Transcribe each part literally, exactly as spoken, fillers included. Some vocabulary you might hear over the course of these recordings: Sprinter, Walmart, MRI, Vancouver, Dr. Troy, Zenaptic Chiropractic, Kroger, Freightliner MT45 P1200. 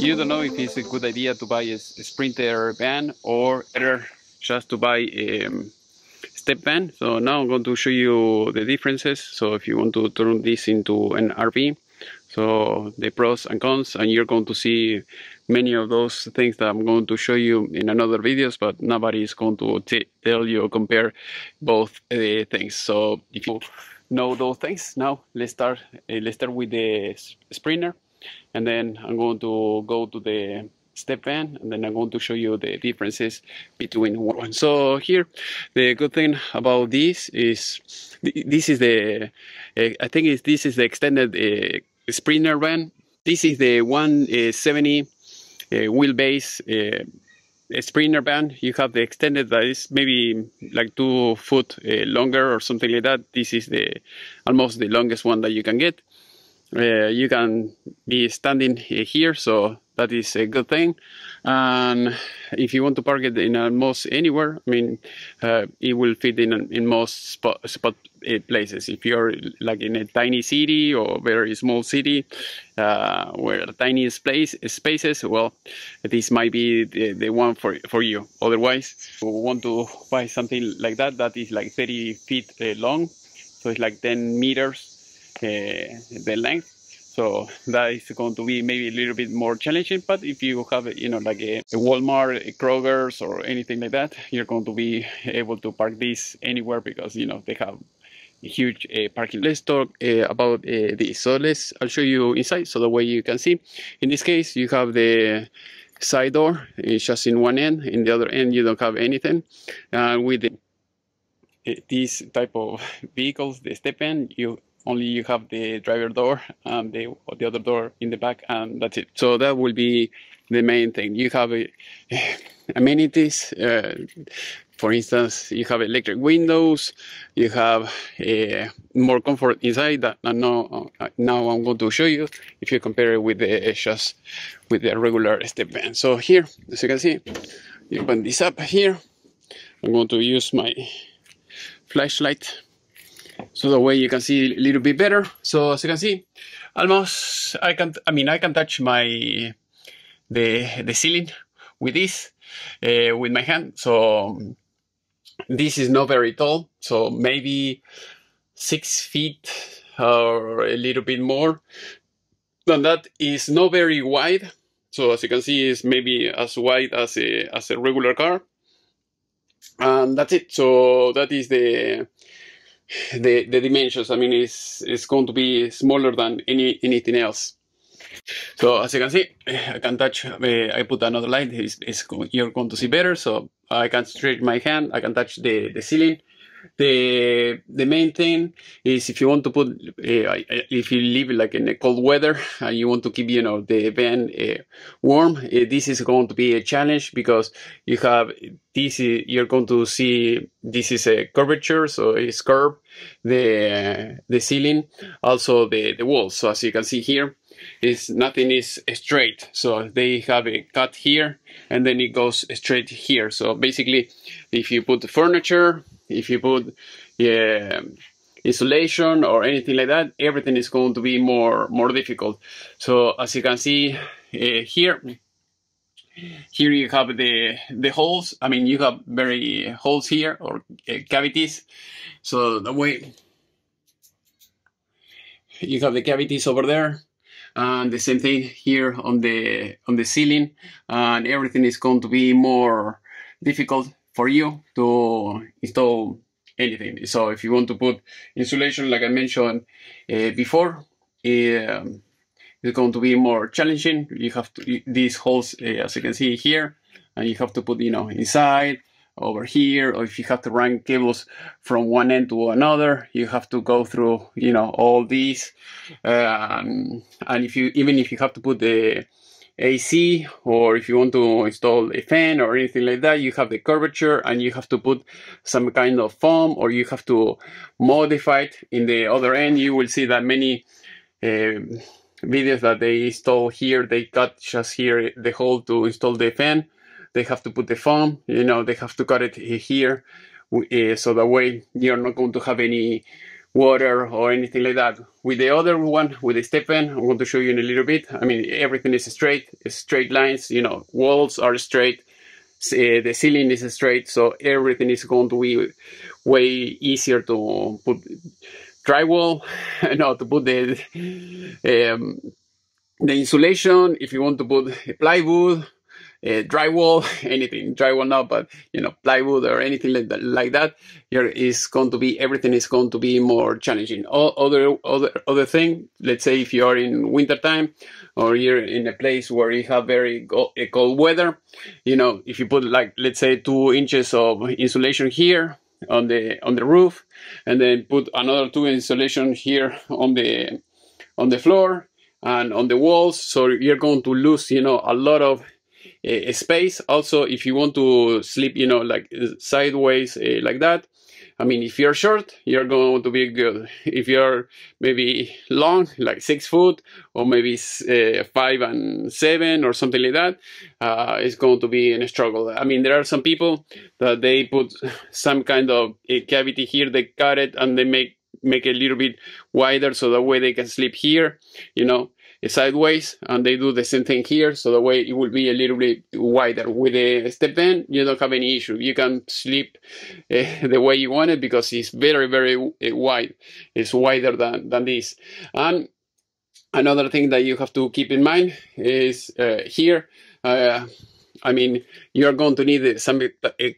You don't know if it's a good idea to buy a Sprinter van or better just to buy a step van. So now I'm going to show you the differences. So if you want to turn this into an R V, so the pros and cons, and you're going to see many of those things that I'm going to show you in another videos, but nobody is going to t tell you or compare both uh, things. So if you know those things, now let's start. Uh, let's start with the Sprinter, and then I'm going to go to the step van, and then I'm going to show you the differences between one. So here, the good thing about this is this is the uh, I think it's, this is the extended uh, Sprinter van. This is the one seventy. Uh, wheelbase uh, Sprinter van. You have the extended that is maybe like two foot uh, longer or something like that. This is the almost the longest one that you can get. Uh, you can be standing uh, here, so that is a good thing. And if you want to park it in almost anywhere, I mean, uh, it will fit in in most spot, spot uh, places. If you're like in a tiny city or very small city, uh, where the tiniest place spaces, well, this might be the, the one for for you. Otherwise, if you want to buy something like that, that is like thirty feet uh, long, so it's like ten meters uh, the length. So that is going to be maybe a little bit more challenging, but if you have, you know, like a Walmart, a Kroger's or anything like that, you're going to be able to park this anywhere because, you know, they have a huge uh, parking lot. Let's talk uh, about uh, this. So let's, I'll show you inside so that way you can see. In this case, you have the side door. It's just in one end. In the other end, you don't have anything. Uh, with the, uh, these type of vehicles, the step van, you only you have the driver door and the, the other door in the back, and that's it. So that will be the main thing. You have a, amenities, uh, for instance, you have electric windows, you have uh, more comfort inside that uh, now, uh, now I'm going to show you if you compare it with the, uh, just with the regular step van. So here, as you can see, you open this up here. I'm going to use my flashlight, so that way you can see a little bit better. So as you can see, almost I can, I mean, I can touch my the the ceiling with this uh, with my hand. So this is not very tall, so maybe six feet or a little bit more than that. Is not very wide. So as you can see, it's maybe as wide as a as a regular car, and that's it. So that is the. The, the dimensions. I mean, it's, it's going to be smaller than any anything else. So as you can see, I can touch, uh, I put another light, it's, it's, you're going to see better. So I can stretch my hand, I can touch the, the ceiling. The the main thing is if you want to put, uh, if you live like in a cold weather and you want to keep, you know, the van uh, warm, uh, this is going to be a challenge because you have this, is, you're going to see this is a curvature, so it's curved, the, uh, the ceiling, also the, the walls. So as you can see here, is nothing is straight, so they have a cut here and then it goes straight here. So basically, if you put the furniture, if you put yeah, insulation or anything like that, everything is going to be more more difficult. So as you can see uh, here, here you have the the holes. I mean, you have very holes here or uh, cavities. So the way you have the cavities over there, and the same thing here on the on the ceiling, and everything is going to be more difficult for you to install anything. So if you want to put insulation, like I mentioned uh, before, uh, it's going to be more challenging. You have to, these holes, uh, as you can see here, and you have to put, you know, inside, over here, or if you have to run cables from one end to another, you have to go through, you know, all these. Um, and if you, even if you have to put the A C, or if you want to install a fan or anything like that, you have the curvature and you have to put some kind of foam, or you have to modify it. In the other end, you will see that many uh, videos that they install here, they cut just here the hole to install the fan. They have to put the foam, you know, they have to cut it here, uh, so that way you're not going to have any water or anything like that. With the other one, with the step van, I'm going to show you in a little bit. I mean, everything is straight, straight lines, you know, walls are straight, the ceiling is straight, so everything is going to be way easier to put drywall, no, to put the, um, the insulation, if you want to put plywood, Uh, drywall, anything, drywall now, but you know, plywood or anything like that, like that here is going to be, everything is going to be more challenging. All other other other thing, let's say if you are in winter time or you're in a place where you have very go, uh, cold weather, you know, if you put like, let's say two inches of insulation here on the on the roof and then put another two insulation here on the on the floor and on the walls, so you're going to lose, you know, a lot of a space. Also, if you want to sleep, you know, like sideways, uh, like that, I mean, if you're short, you're going to be good. If you're maybe long, like six foot or maybe uh, five and seven or something like that, uh, it's going to be in a struggle. I mean, there are some people that they put some kind of a cavity here, they cut it and they make make it a little bit wider so that way they can sleep here, you know, sideways, and they do the same thing here, so the way it will be a little bit wider. With a step van, you don't have any issue. You can sleep uh, the way you want it because it's very, very uh, wide. It's wider than, than this. And another thing that you have to keep in mind is uh, here, uh, I mean, you're going to need some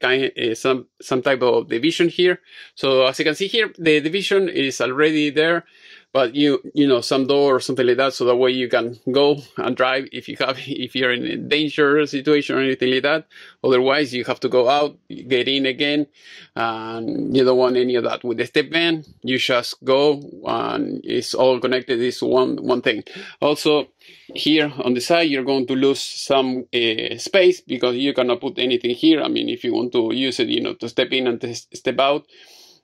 kind, uh, some some type of division here. So as you can see here, the division is already there, but you you know, some door or something like that, so that way you can go and drive if you have if you're in a dangerous situation or anything like that. Otherwise, you have to go out, get in again, and you don't want any of that. With the step van, you just go and it's all connected. It's one one thing. Also, here on the side, you're going to lose some uh, space because you cannot put anything here. I mean, if you want to use it, you know, to step in and to step out.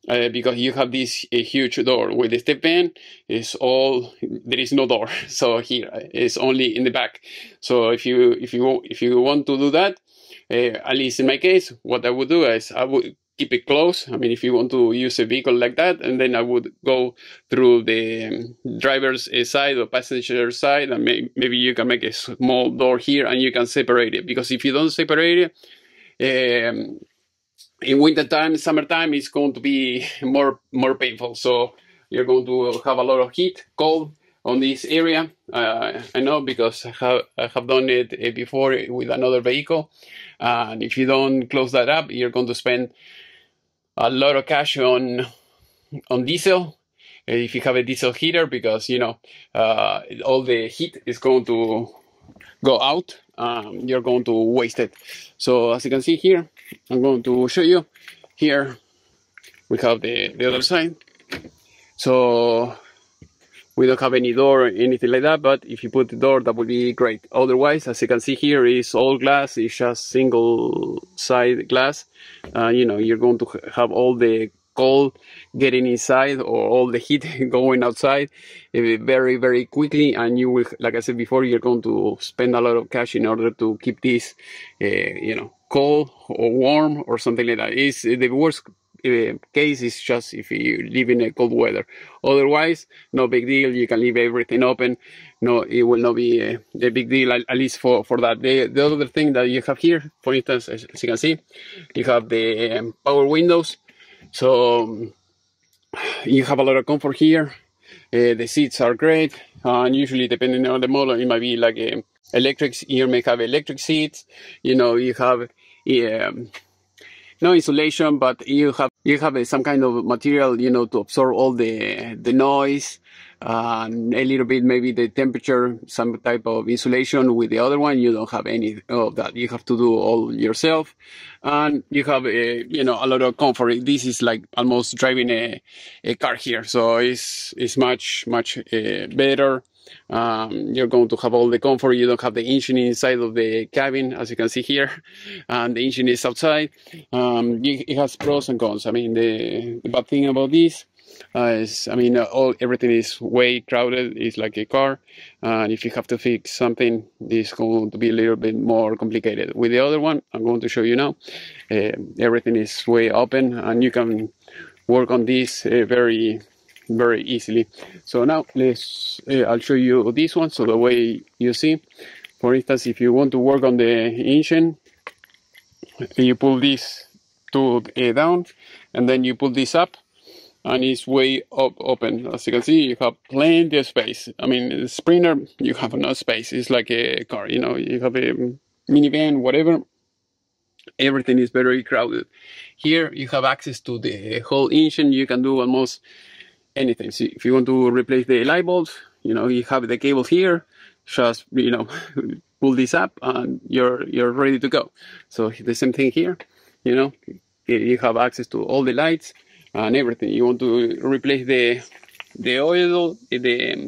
Uh, because you have this uh, huge door. With the step van, is all there is no door. So here it's only in the back. So if you if you if you want to do that, uh, at least in my case, what I would do is I would keep it close. I mean, if you want to use a vehicle like that, and then I would go through the driver's side or passenger side, and may, maybe you can make a small door here and you can separate it. Because if you don't separate it, um, in wintertime, summertime, it's going to be more more painful. So you're going to have a lot of heat, cold on this area. Uh, I know because I have, I have done it before with another vehicle. And if you don't close that up, you're going to spend a lot of cash on on diesel. If you have a diesel heater, because, you know, uh, all the heat is going to go out. Um, you're going to waste it. So as you can see here, I'm going to show you here we have the, the other side. So we don't have any door or anything like that, but if you put the door, that would be great. Otherwise, as you can see here, is all glass. It's just single side glass. Uh, you know, you're going to have all the cold getting inside or all the heat going outside very, very quickly, and you will, like I said before, you're going to spend a lot of cash in order to keep this, uh, you know, cold or warm or something like that. It's the worst uh, case is just if you live in a cold weather. Otherwise, no big deal. You can leave everything open. No, it will not be a, a big deal, at, at least for for that. The, the other thing that you have here, for instance, as you can see, you have the um, power windows. So um, you have a lot of comfort here. Uh, the seats are great, uh, and usually depending on the model, it might be like a electric. You may have electric seats. You know, you have um, no insulation, but you have you have uh, some kind of material, you know, to absorb all the the noise. Uh, a little bit, maybe the temperature, some type of insulation. With the other one, you don't have any of that. You have to do all yourself, and you have a, you know, a lot of comfort. This is like almost driving a, a car here, so it's it's much much uh, better. Um, you're going to have all the comfort. You don't have the engine inside of the cabin, as you can see here, and the engine is outside. Um, it has pros and cons. I mean, the, the bad thing about this. Uh, I mean, uh, all everything is way crowded. It's like a car, uh, and if you have to fix something, it's going to be a little bit more complicated. With the other one, I'm going to show you now. Uh, everything is way open, and you can work on this uh, very very easily. So now let's uh, I'll show you this one. So the way you see, for instance, if you want to work on the engine, you pull this tool uh, down, and then you pull this up, and it's way up open. As you can see, you have plenty of space. I mean, Sprinter, you have enough space. It's like a car, you know, you have a minivan, whatever. Everything is very crowded. Here you have access to the whole engine. You can do almost anything. See, if you want to replace the light bulbs, you know, you have the cable here. Just, you know, pull this up and you're you're ready to go. So the same thing here, you know, you have access to all the lights and everything. You want to replace the the oil, the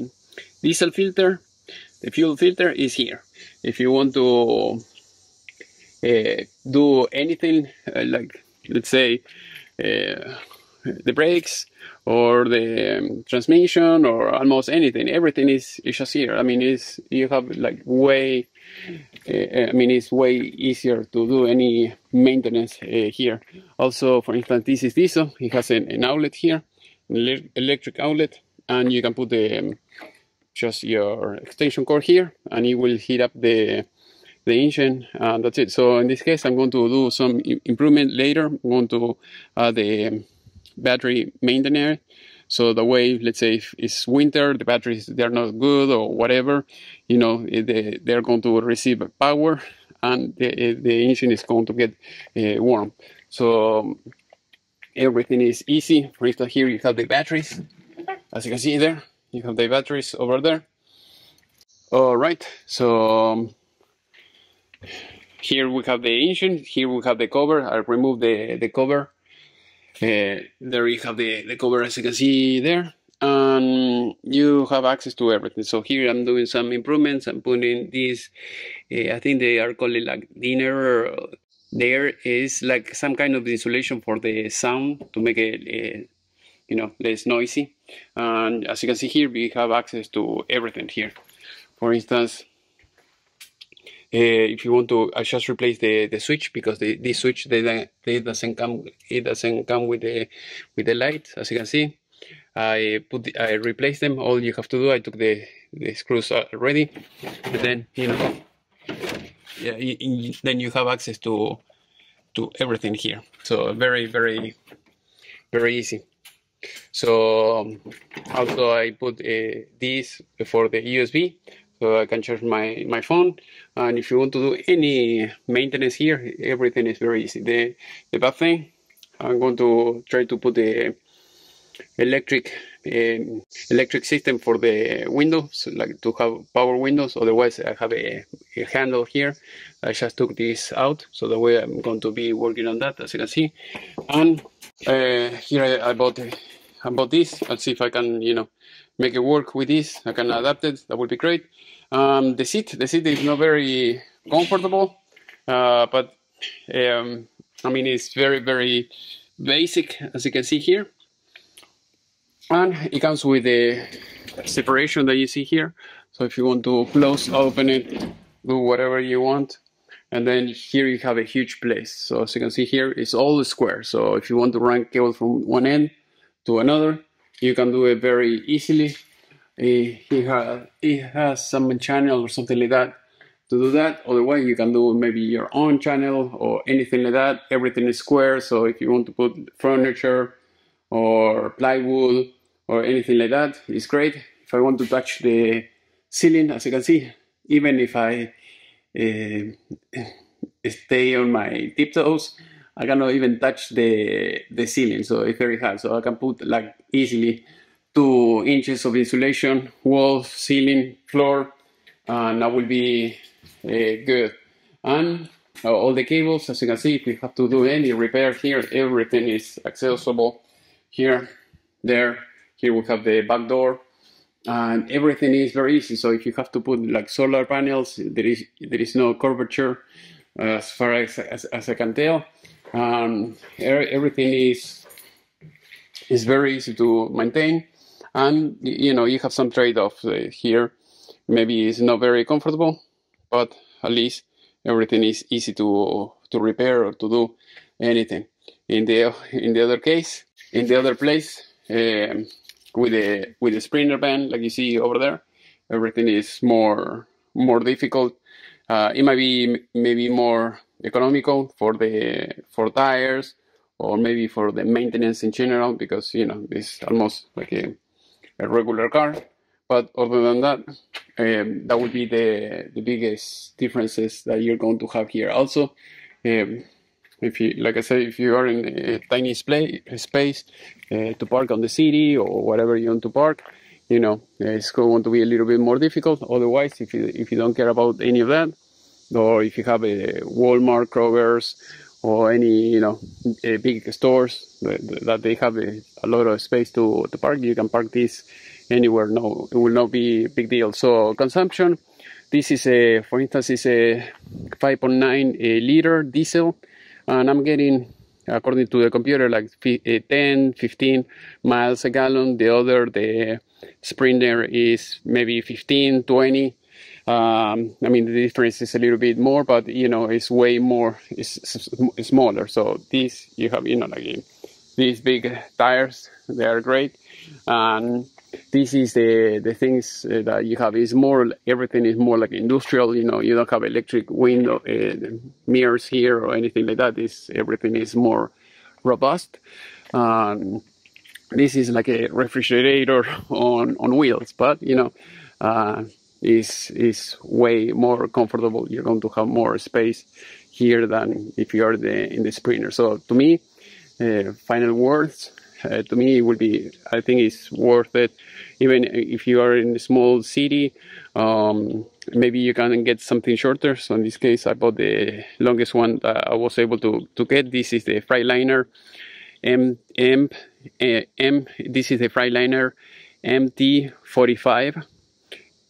diesel filter, the fuel filter is here. If you want to Uh, do anything uh, like, let's say, uh, the brakes or the um, transmission or almost anything, everything is, is just here. I mean, it's, you have like way uh, I mean, it's way easier to do any maintenance uh, here. Also, for instance, this is diesel. It has an, an outlet here, an electric outlet, and you can put the um, just your extension cord here, and it will heat up the the engine, and that's it. So in this case, I'm going to do some improvement later. I'm going to add the battery maintenance. So the way, let's say, if it's winter, the batteries, they're not good or whatever, you know, they, they're going to receive power, and the, the engine is going to get uh, warm. So everything is easy. For instance, here you have the batteries. As you can see there, you have the batteries over there. All right, so um, here we have the engine, here we have the cover. I removed the, the cover. Uh, there you have the, the cover, as you can see there. And you have access to everything. So here I'm doing some improvements. I'm putting these, uh, I think they are called like dinner. There is like some kind of insulation for the sound to make it, uh, you know, less noisy. And as you can see here, we have access to everything here. For instance, Uh, if you want to, I just replace the the switch, because the this switch they, they doesn't come it doesn't come with the with the lights. As you can see, I put the, I replaced them. All you have to do, I took the the screws already, and then you know, yeah, you, you, then you have access to to everything here. So very very very easy. So um, also I put uh, this for the U S B. So I can charge my, my phone, and if you want to do any maintenance here, everything is very easy. The, the bad thing, I'm going to try to put the electric um, electric system for the windows, so like to have power windows. Otherwise, I have a, a handle here. I just took this out, so the way I'm going to be working on that, as you can see. And uh, here I, I bought the, about this. Let's see if I can, you know, make it work with this. I can adapt it. That would be great. Um, the seat, the seat is not very comfortable, uh, but um, I mean, it's very, very basic, as you can see here. And it comes with the separation that you see here. So if you want to close, open it, do whatever you want. And then here you have a huge place. So as you can see here, it's all square. So if you want to run cables from one end to another, you can do it very easily. It has some channel or something like that to do that. Otherwise, you can do maybe your own channel or anything like that. Everything is square, so if you want to put furniture or plywood or anything like that, it's great. If I want to touch the ceiling, as you can see, even if I uh, stay on my tiptoes, I cannot even touch the, the ceiling, so it's very hard. So I can put like easily two inches of insulation, wall, ceiling, floor, and that will be uh, good. And uh, all the cables, as you can see, if you have to do any repair here, everything is accessible. Here, there, here we have the back door, and everything is very easy. So if you have to put like solar panels, there is, there is no curvature uh, as far as, as, as I can tell. Um, everything is is very easy to maintain, and you know, you have some trade-offs uh, here. Maybe it's not very comfortable, but at least everything is easy to to repair or to do anything. In the in the other case, in the other place, um, with a with a Sprinter van like you see over there, everything is more more difficult. Uh, it might be maybe more economical for the for tires, or maybe for the maintenance in general, because you know it's almost like a, a regular car. But other than that, um, that would be the the biggest differences that you're going to have here. Also, um, if you, like I said, if you are in a tiny splay, space uh, to park on the city or whatever you want to park, you know, it's going to be a little bit more difficult. Otherwise, if you if you don't care about any of that, or if you have a Walmart, Kroger's, or any, you know, a big stores that they have a, a lot of space to, to park, you can park this anywhere. No, it will not be a big deal. So consumption, this is a, for instance, is a five point nine liter diesel, and I'm getting, according to the computer, like ten, fifteen miles a gallon. The other, the Sprinter, is maybe fifteen, twenty. Um, I mean, the difference is a little bit more, but you know, it's way more, it's, it's smaller. So these, you have, you know, like these big tires, they are great. And this is the the things that you have. Is more, everything is more like industrial. You know, you don't have electric window uh, mirrors here or anything like that. This, everything is more robust. Um, this is like a refrigerator on on wheels, but you know. Uh, is is way more comfortable. You're going to have more space here than if you're the in the Sprinter. So to me, uh, final words, uh, to me it would be, I think it's worth it, even if you are in a small city. Um maybe you can get something shorter. So in this case, I bought the longest one that I was able to to get. This is the Freightliner M M uh, M this is the Freightliner M T forty-five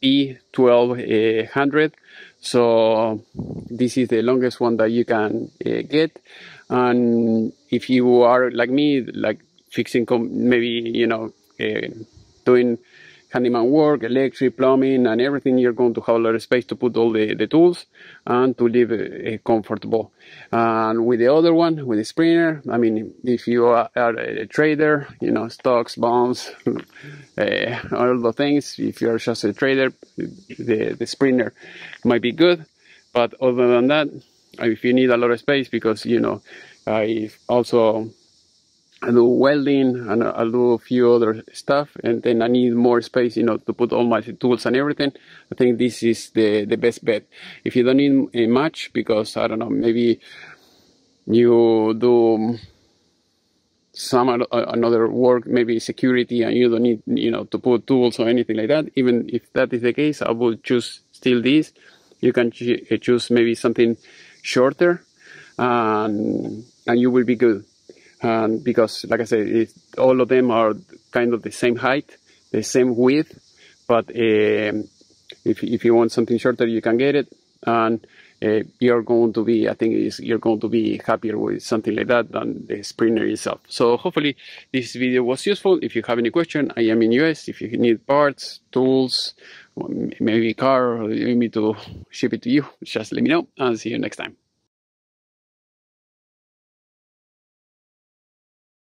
P twelve hundred. So this is the longest one that you can uh, get. And if you are like me, like fixing com maybe you know uh, doing handyman work, electric, plumbing and everything, you're going to have a lot of space to put all the, the tools and to live uh, comfortable. And with the other one, with the Sprinter, I mean, if you are, are a trader, you know, stocks, bonds, uh, all the things, if you're just a trader, the, the Sprinter might be good. But other than that, if you need a lot of space, because, you know, I also... I do welding and I do a few other stuff, and then I need more space, you know, to put all my tools and everything. I think this is the the best bet. If you don't need much, because I don't know, maybe you do some another work, maybe security, and you don't need, you know, to put tools or anything like that. Even if that is the case, I would choose still this. You can choose maybe something shorter, and and you will be good. And because, like I said, it, all of them are kind of the same height, the same width, but um, if, if you want something shorter, you can get it. And uh, you're going to be, I think is, you're going to be happier with something like that than the Sprinter itself. So hopefully this video was useful. If you have any question, I am in U S. If you need parts, tools, maybe car, or you need me to ship it to you, just let me know. I'll see you next time.